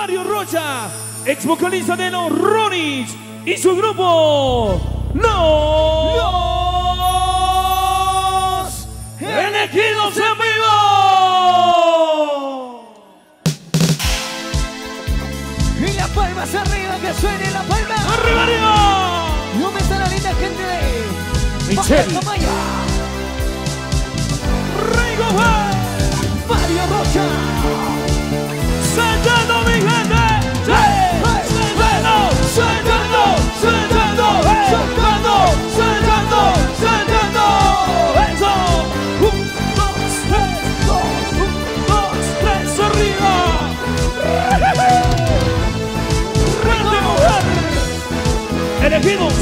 Mario Rocha, ex vocalista de los Ronis y su grupo Los Elegidos en vivo. Y las palmas arriba, que suene la palma. ¡Arriba, arriba! No me está la linda gente de Patacamaya. Rigo Val, Mario Rocha. ¡Suéltalo, mi gente! ¡Suéltalo! ¡Suéltalo! ¡Suéltalo! ¡Suéltalo! ¡Suéltalo! ¡Suéltalo! ¡Eso! ¡Un, dos, tres! ¡Dos! ¡Un, dos, tres! ¡Arriba! ¡Grande mujer! ¡Elegidos!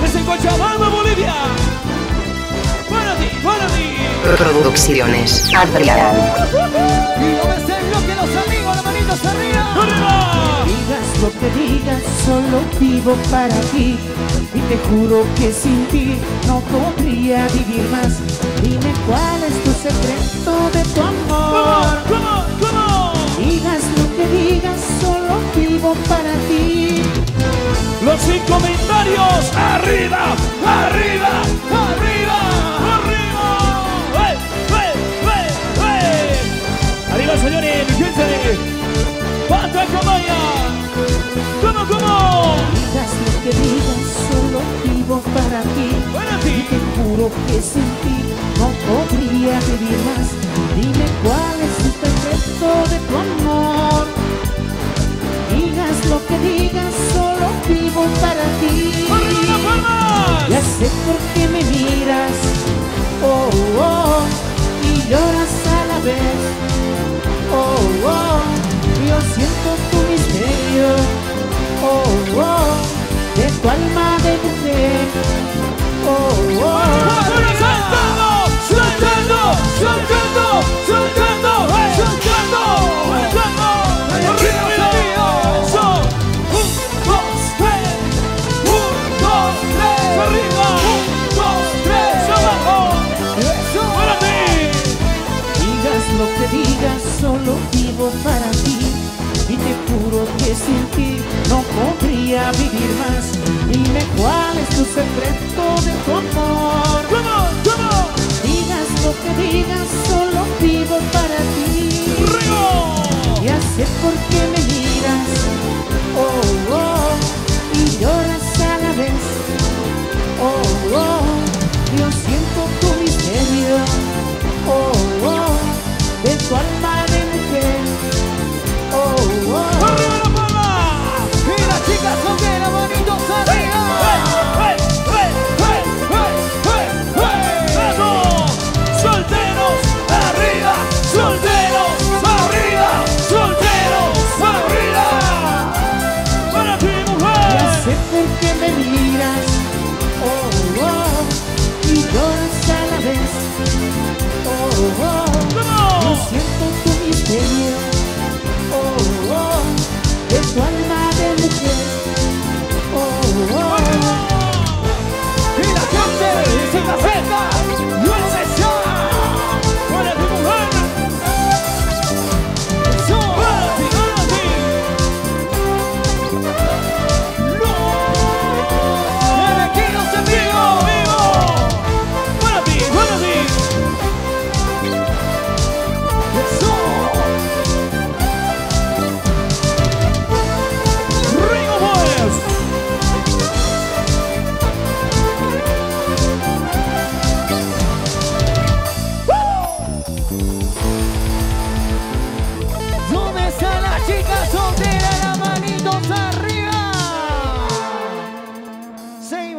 ¡Desde Cochabamba, Bolivia! ¡Para ti! ¡Para ti! Producciones Adrián. Y no me sé lo que los amigos. Arriba. ¡Arriba! Digas lo que digas, solo vivo para ti. Y te juro que sin ti no podría vivir más. Dime cuál es tu secreto de tu amor. ¿Cómo? Digas lo que digas, solo vivo para ti. Los 5 comentarios. ¡Arriba! ¡Arriba! ¡Arriba! ¡Arriba! ¡Hey! ¡Hey! ¡Hey! ¡Hey! ¡Arriba, señores! ¡Fíjense! ¡Patacamaya! ¿Cómo? Digas lo que digas, solo vivo para ti. Para ti. Y te juro que sin ti no podría vivir más. Dime cuál es el secreto de tu amor. Digas lo que digas, solo vivo para ti. Ya sé por qué me miras, oh, oh, y lloras a la vez, oh, oh. Yo siento tu misterio, oh, oh, de tu alma de mujer, oh, oh. ¡Suéltalo! ¡Suéltalo! ¡Suéltalo! ¡Suéltalo! ¡Arriba! ¡Un, dos, tres! ¡Un, dos, tres! ¡Arriba! ¡Un, dos, tres! ¡Abajo! ¡Eso! ¡Para ti! Digas lo que digas, solo vivo para ti. Y te juro que sin ti no podría vivir más. Dime cuál es tu secreto de tu amor. ¿Cómo? Digas lo que digas, solo vivo para ti. ¡Rigo! Ya sé por qué me miras, oh, oh, y lloras a la vez, oh, oh. Yo siento tu misterio, oh, oh, de tu alma de mujer. Oh, oh. ¡Arriba la palma! Y las chicas son de la manito arriba. ¡Hey, hey, hey, hey, hey, hey, hey! ¡Solteros arriba! ¡Solteros arriba! ¡Solteros arriba! ¡Para ti, mujer! Ya sé por qué me miras, oh, oh, y lloras a la vez, oh, oh. Yo siento tu misterio, tu alma de mujer, oh, oh. Y la gente se faceta, yo lo deseo. Para tu mujer, eso, para ti, no, elegidos en vivo, para ti, eso.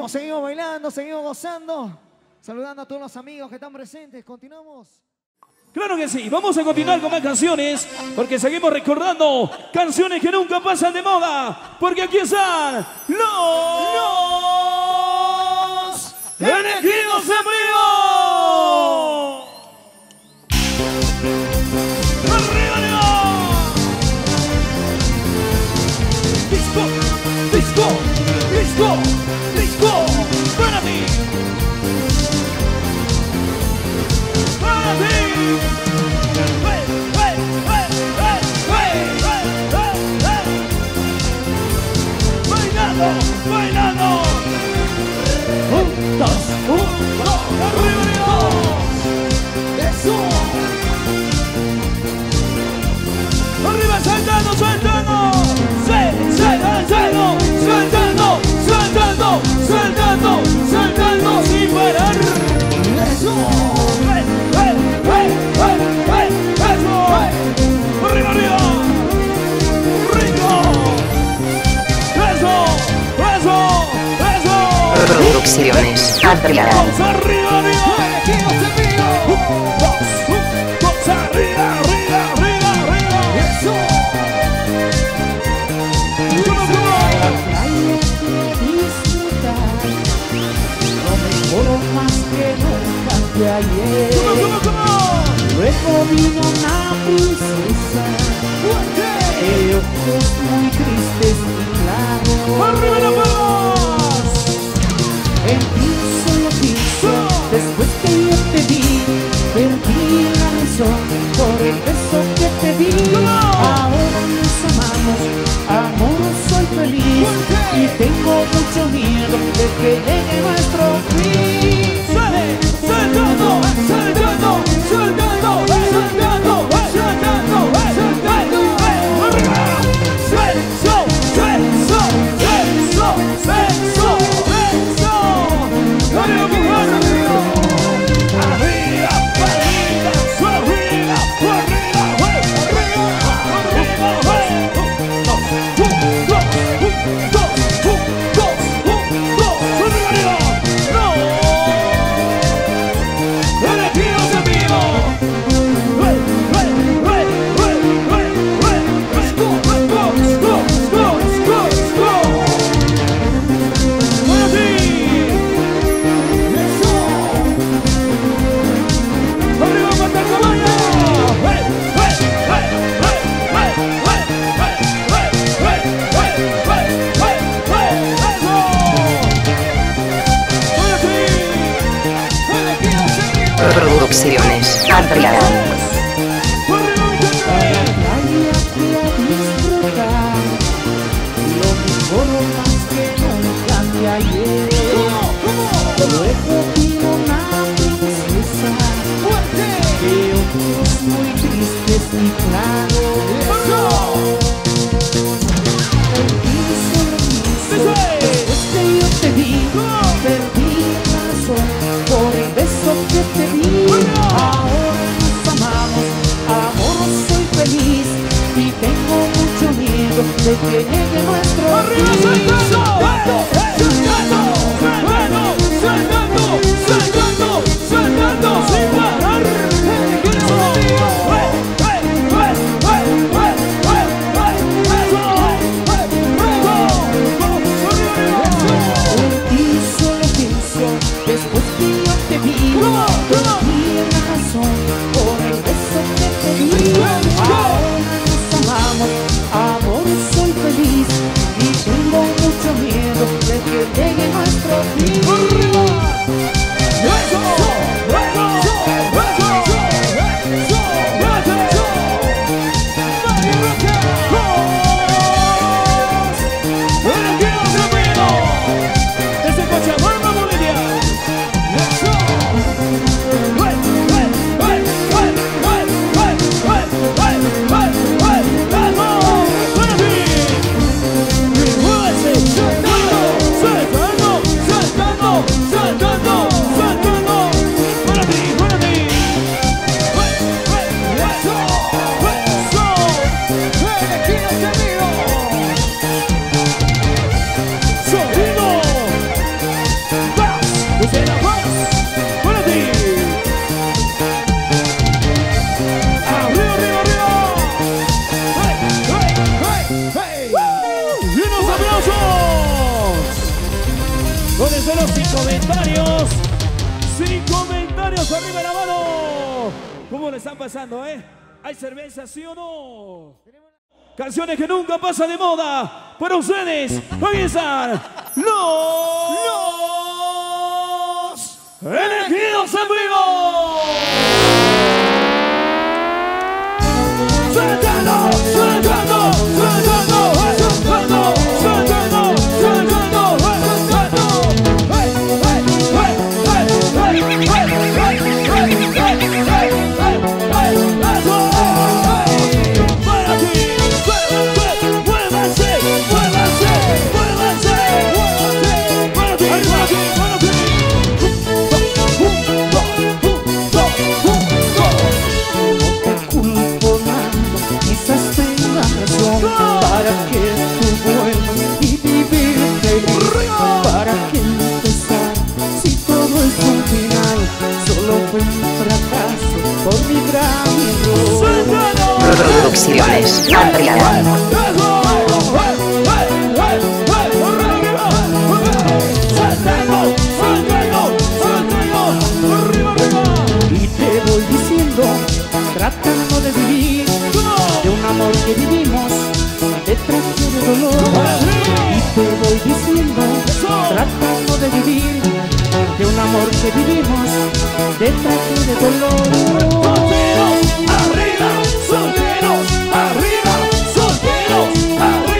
Seguimos bailando, seguimos gozando, saludando a todos los amigos que están presentes. Continuamos. Claro que sí, vamos a continuar con más canciones, porque seguimos recordando canciones que nunca pasan de moda, porque aquí están los Elegidos en vivo. ¡Arriba, arriba! ¡Disco, disco, disco! Para ti, para ti. ¡Hey, hey, hey, hey, hey, hey, hey, hey! bailando. Un, dos, arriba, arriba. Eso. Arriba, saltando, saltando. Sí, saltando, saltando, saltando, saltando, saltando sin parar. Eso. Eso. Arriba, arriba. Producciones Adrián. Arriba, arriba, elegidos en vivo. Un, dos, arriba, arriba, arriba, arriba. Eso. Lo más que nunca de ayer. Luego vino una princesa. De ojos muy tristes y claros. Arriba la mano. En ti solo pienso, después que yo te di, perdí la razón por el beso que te di. Ahora nos amamos, amor, soy feliz y tengo mucho miedo de que llegue nuestro fin. Saltando, saltando, saltando, saltando, saltando, saltando. Sexo, sexo, sexo, sexo, sexo. Arriba, arriba, arriba, arriba. Producciones Adrián. De que llegue nuestro arriba, saltando, saltando, saltando, saltando, saltando sin parar. En ti solo pienso, después que yo te vi, perdí la razón por el beso que te di. Ahora nos amamos. Llegue nuestro fin. ¡Arriba! ¡Eso! ¡Eso! ¡Eso! ¡Eso! ¡Eso! ¡Mario Rocha! ¡Los elegidos en vivo! Desde Cochabamba, Bolivia. ¡Eso! ¡Wey! ¡Wey! ¡Wey! ¡Wey! ¡Wey! ¡Wey! ¡Wey! ¡Wey! ¡Wey! ¡Wey! ¡Vamos! ¡Buena fin! ¡Muévese! Saltando, saltando, para ti, hueso, hueso, elegidos en vivo. Sonido, paz, usted la paz, para ti. Arriba, arriba, arriba. Hey, hey, hey, hey. Y unos aplausos. ¿Dónde son los 5 comentarios? 5 comentarios, arriba la mano. ¿Cómo le están pasando, eh? ¿Hay cerveza, sí o no? Canciones que nunca pasan de moda. Para ustedes, comienzan los elegidos en vivo. Saltando, saltando, saltando, saltando, saltando, saltando. ¿Para qué tu y vivir feliz? ¿Para qué empezar si todo es un final? Solo fue un fracaso por mi gran error. Producciones Adrián. Tratando de vivir de un amor que vivimos detrás de dolor. Y te voy diciendo, tratando de vivir de un amor que vivimos detrás de dolor. Solteros, arriba, solteros, arriba, solteros, arriba,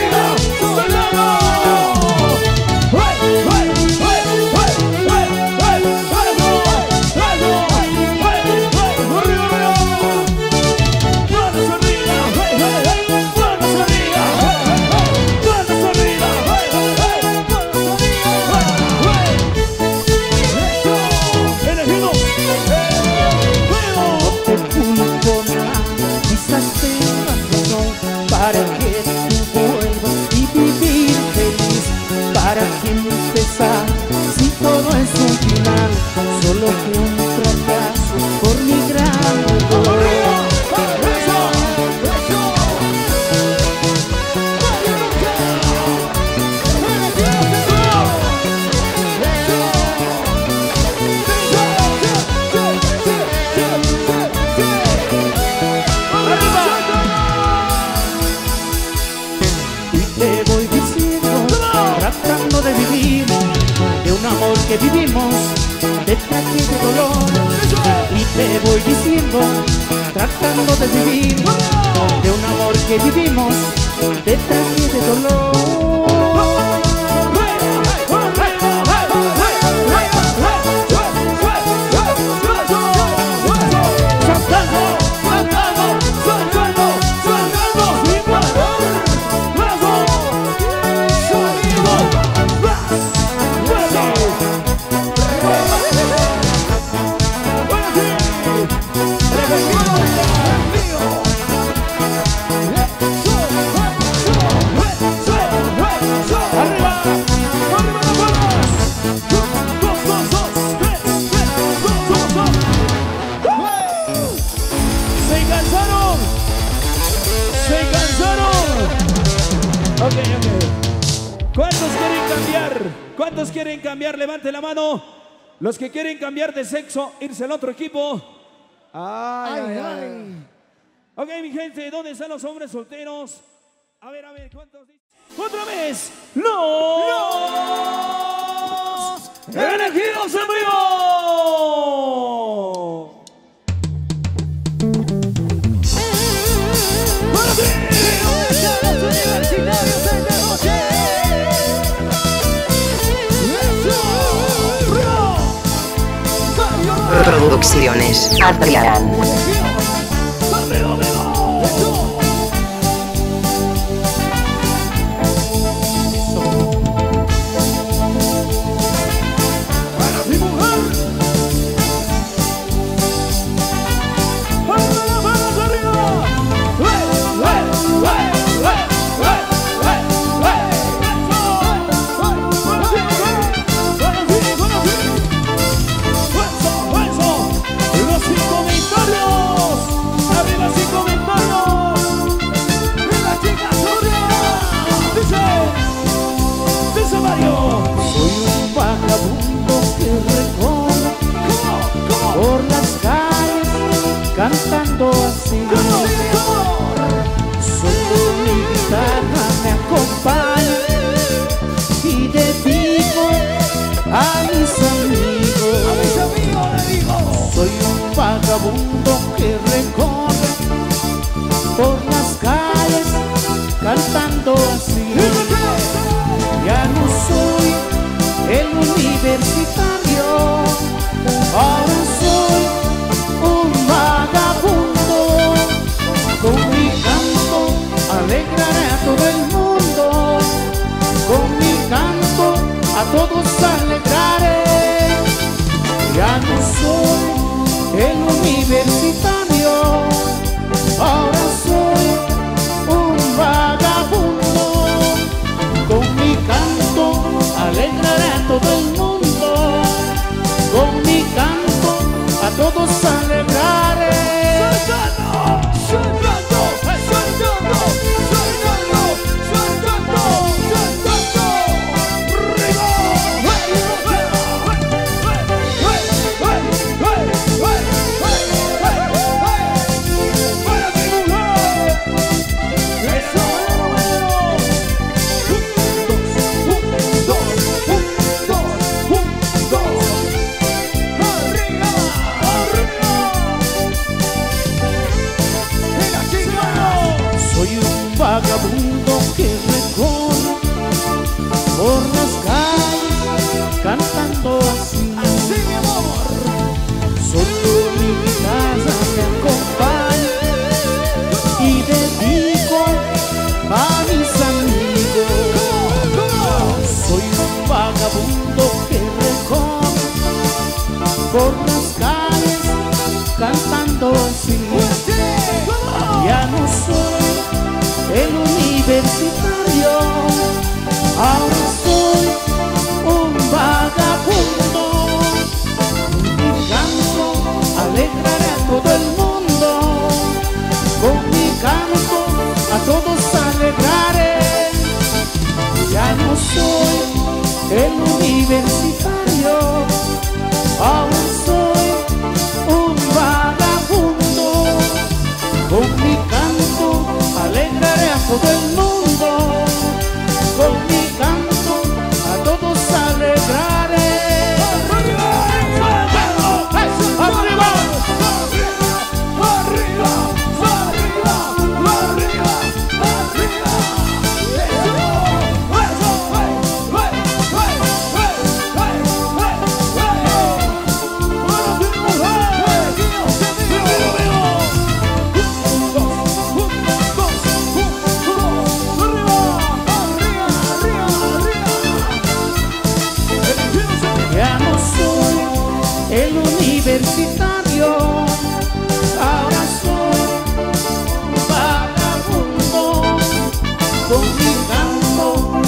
vivimos de traje de dolor. Y te voy diciendo, tratando de vivir de un amor que vivimos de traje de dolor. ¿Cuántos quieren cambiar? Levante la mano. Los que quieren cambiar de sexo, irse al otro equipo. Ay. Ok, mi gente, ¿dónde están los hombres solteros? A ver, ¿cuántos? Otra vez, los elegidos en vivo. Producciones Adrián. Cantando así, solo mi guitarra me acompaña y dedico a mis amigos. Soy un vagabundo que recorre por las calles cantando así. Ya no soy el universitario, ahora soy con mi canto alegraré a todo el mundo, con mi canto a todos alegraré. Ya no soy el universitario, ahora soy un vagabundo. todo el mundo, con mi canto a todos celebraré. Vagabundo que recorre por las calles cantando así, así mi amor. Solo mi casa me acompaña y dedico a mis amigos. Soy un vagabundo que recorre por las calles cantando así. Ya no soy el universitario, ahora soy un vagabundo. Mi canto alegraré a todo el mundo, con mi canto a todos alegraré. Ya no soy el universitario, ahora soy un vagabundo. Con mi canto alegraré a todo el mundo, con mi canto a todos alegraré. ¡Arriba! ¡Arriba! ¡Arriba! ¡Arriba! ¡Arriba! ¡Arriba!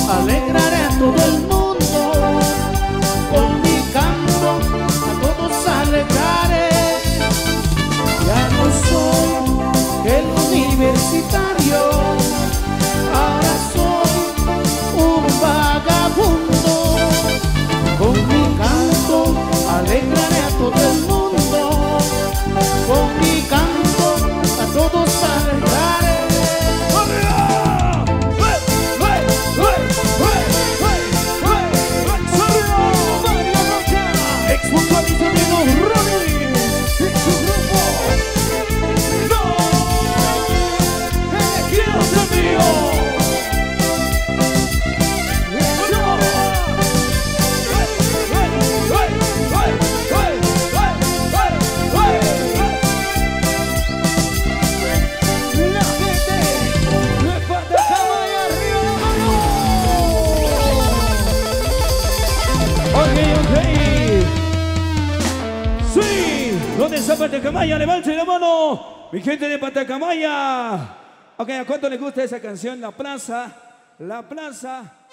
Alegraré a todo el mundo, con mi canto a todos alegraré. Ya no soy el universitario, ahora soy un vagabundo. Con mi canto alegraré a todo el mundo, con mi canto a todos alegraré. Junto a mis amigos Ronis y su grupo Los Elegidos de Mío. La gente de Patacamaya, arriba la mano. Ok. Sí, ¿dónde está Patacamaya? Levanten la mano, mi gente de Patacamaya. Ok, ¿a cuánto les gusta esa canción? La plaza, la plaza.